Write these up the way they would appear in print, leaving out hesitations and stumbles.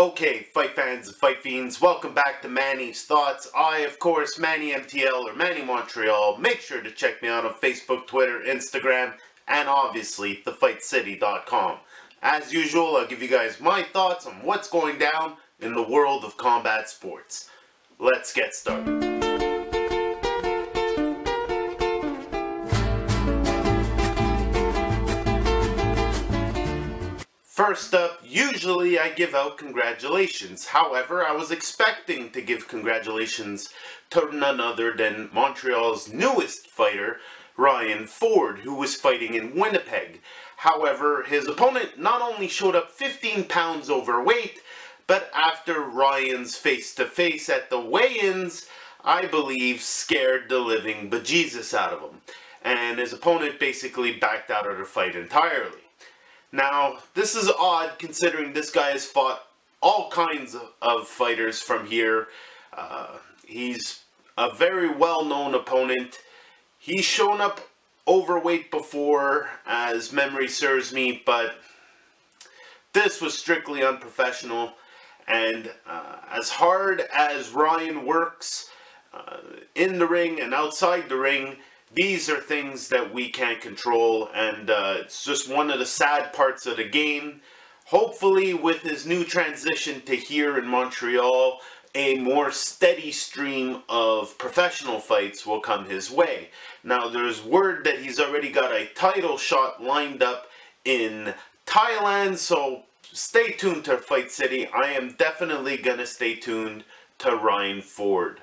Okay, fight fans and fight fiends, welcome back to Manny's Thoughts. I, of course, Manny MTL or Manny Montreal. Make sure to check me out on Facebook, Twitter, Instagram, and obviously, thefightcity.com. As usual, I'll give you guys my thoughts on what's going down in the world of combat sports. Let's get started. First up, usually I give out congratulations. However, I was expecting to give congratulations to none other than Montreal's newest fighter, Ryan Ford, who was fighting in Winnipeg. However, his opponent not only showed up 15 pounds overweight, but after Ryan's face-to-face at the weigh-ins, I believe scared the living bejesus out of him. And his opponent basically backed out of the fight entirely. Now, this is odd considering this guy has fought all kinds of fighters from here. He's a very well-known opponent. He's shown up overweight before, as memory serves me, but this was strictly unprofessional. And as hard as Ryan works in the ring and outside the ring, these are things that we can't control, and it's just one of the sad parts of the game. Hopefully, with his new transition to here in Montreal, a more steady stream of professional fights will come his way. Now, there's word that he's already got a title shot lined up in Thailand, so stay tuned to Fight City. I am definitely going to stay tuned to Ryan Ford.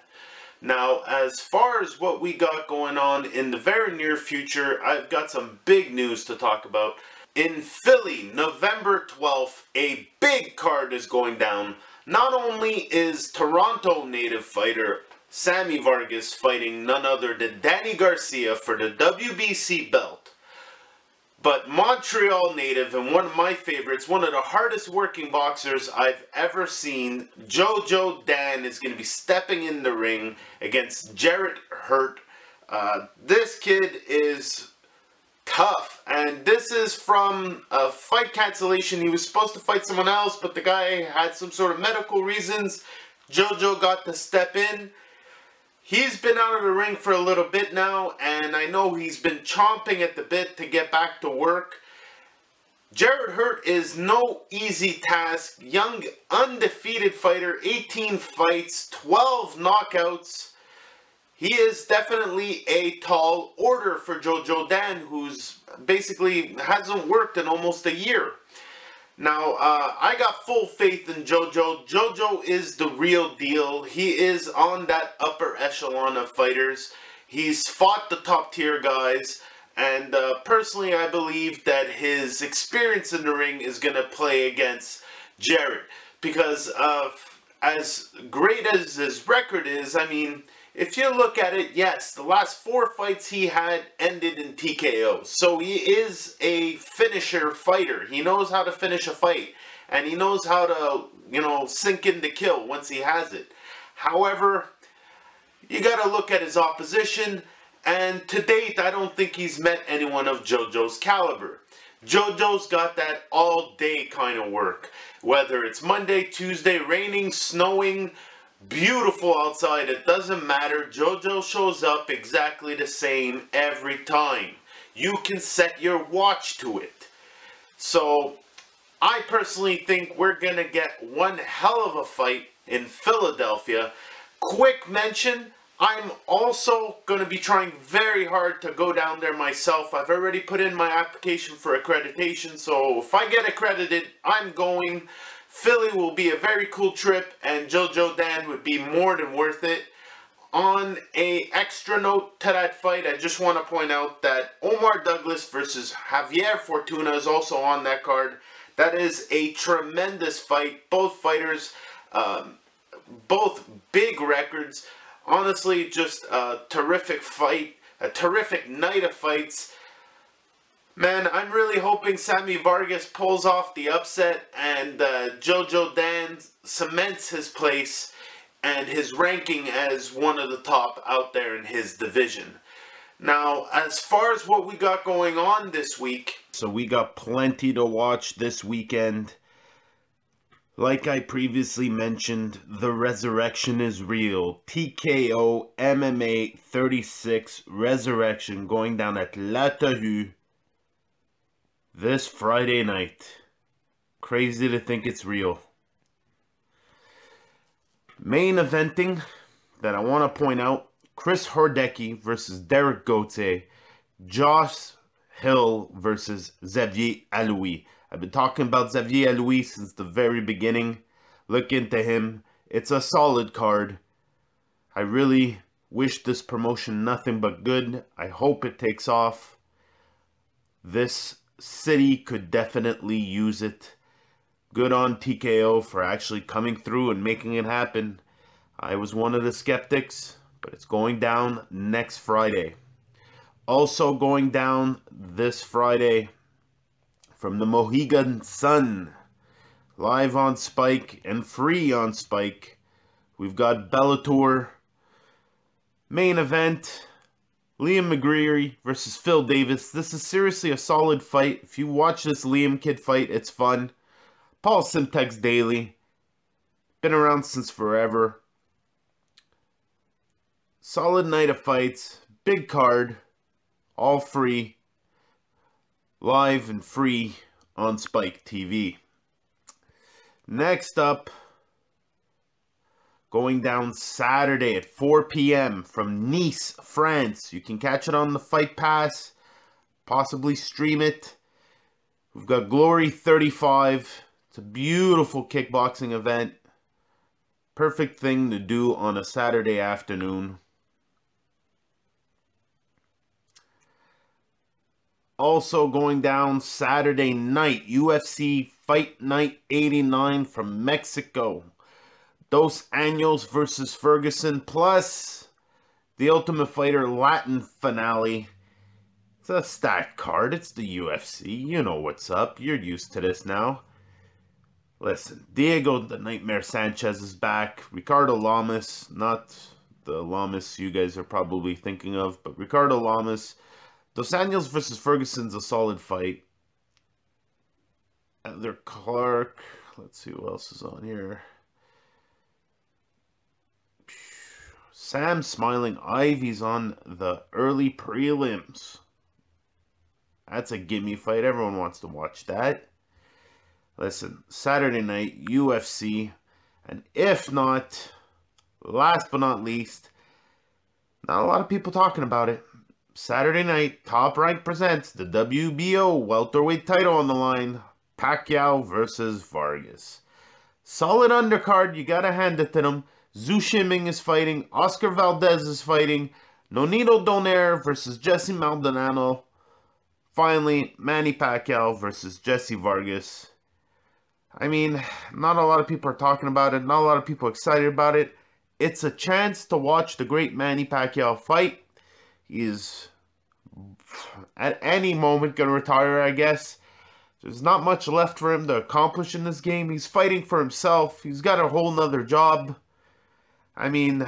Now, as far as what we got going on in the very near future, I've got some big news to talk about. In Philly, November 12th, a big card is going down. Not only is Toronto native fighter Sammy Vargas fighting none other than Danny Garcia for the WBC belt, but Montreal native and one of my favorites, one of the hardest working boxers I've ever seen, Jojo Dan, is going to be stepping in the ring against Jared Hurd. This kid is tough, and this is from a fight cancellation. He was supposed to fight someone else, but the guy had some sort of medical reasons. Jojo got to step in. He's been out of the ring for a little bit now, and I know he's been chomping at the bit to get back to work. Jared Hurd is no easy task. Young, undefeated fighter, 18 fights, 12 knockouts. He is definitely a tall order for Jojo Dan, who's basically hasn't worked in almost a year. Now, I got full faith in Jojo. Jojo is the real deal. He is on that upper echelon of fighters. He's fought the top tier guys. And personally, I believe that his experience in the ring is going to play against Jared. Because as great as his record is, I mean, if you look at it, yes, the last 4 fights he had ended in TKO. So he is a finisher fighter. He knows how to finish a fight. And he knows how to, you know, sink in the kill once he has it. However, you got to look at his opposition. And to date, I don't think he's met anyone of Jojo's caliber. Jojo's got that all-day kind of work. Whether it's Monday, Tuesday, raining, snowing, beautiful outside, it doesn't matter. Jojo shows up exactly the same every time. You can set your watch to it. So, I personally think we're going to get one hell of a fight in Philadelphia. Quick mention, I'm also going to be trying very hard to go down there myself. I've already put in my application for accreditation, so if I get accredited, I'm going. Philly will be a very cool trip, and Jojo Dan would be more than worth it. On an extra note to that fight, I just want to point out that Omar Douglas versus Javier Fortuna is also on that card. That is a tremendous fight. Both fighters, both big records. Honestly, just a terrific fight, a terrific night of fights. Man, I'm really hoping Sammy Vargas pulls off the upset and Jojo Dan cements his place and his ranking as one of the top out there in his division. Now, as far as what we got going on this week, so we got plenty to watch this weekend. Like I previously mentioned, the resurrection is real. TKO MMA 36 Resurrection going down at Latahu this Friday night. Crazy to think it's real. Main eventing that I want to point out, Chris Hordecki versus Derek Gauthier. Josh Hill versus Xavier Aloui. I've been talking about Xavier Aloui since the very beginning. Look into him. It's a solid card. I really wish this promotion nothing but good. I hope it takes off. This city could definitely use it. Good on TKO for actually coming through and making it happen. I was one of the skeptics, but it's going down next Friday. Also going down this Friday, from the Mohegan Sun, live on Spike and free on Spike, we've got Bellator. Main event, Liam McGreery versus Phil Davis. This is seriously a solid fight. If you watch this Liam kid fight, it's fun. Paul Simtek's daily. Been around since forever. Solid night of fights. Big card. All free, live and free on Spike TV. Next up, going down Saturday at 4 p.m. from Nice, France. You can catch it on the Fight Pass, possibly stream it. We've got Glory 35. It's a beautiful kickboxing event. Perfect thing to do on a Saturday afternoon. Also going down Saturday night, UFC Fight Night 89 from Mexico. Dos Anjos versus Ferguson, plus the Ultimate Fighter Latin finale. It's a stacked card. It's the UFC. You know what's up. You're used to this now. Listen, Diego the Nightmare Sanchez is back. Ricardo Lamas, not the Lamas you guys are probably thinking of, but Ricardo Lamas. Dos Anjos versus Ferguson's a solid fight. Heather Clark. Let's see who else is on here. Sam Smiling Ivy's on the early prelims. That's a gimme fight. Everyone wants to watch that. Listen, Saturday night, UFC. And if not, last but not least, not a lot of people talking about it. Saturday night, Top Rank presents the WBO welterweight title on the line. Pacquiao versus Vargas. Solid undercard. You got to hand it to them. Zhu Shiming is fighting. Oscar Valdez is fighting. Nonito Donaire versus Jesse Maldonado. Finally, Manny Pacquiao versus Jesse Vargas. I mean, not a lot of people are talking about it. Not a lot of people excited about it. It's a chance to watch the great Manny Pacquiao fight. He's at any moment going to retire, I guess. There's not much left for him to accomplish in this game. He's fighting for himself. He's got a whole nother job. I mean,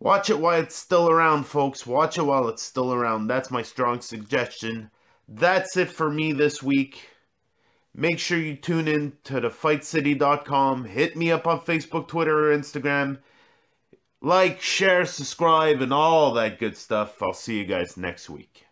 watch it while it's still around, folks. Watch it while it's still around. That's my strong suggestion. That's it for me this week. Make sure you tune in to thefightcity.com. Hit me up on Facebook, Twitter, or Instagram. Like, share, subscribe, and all that good stuff. I'll see you guys next week.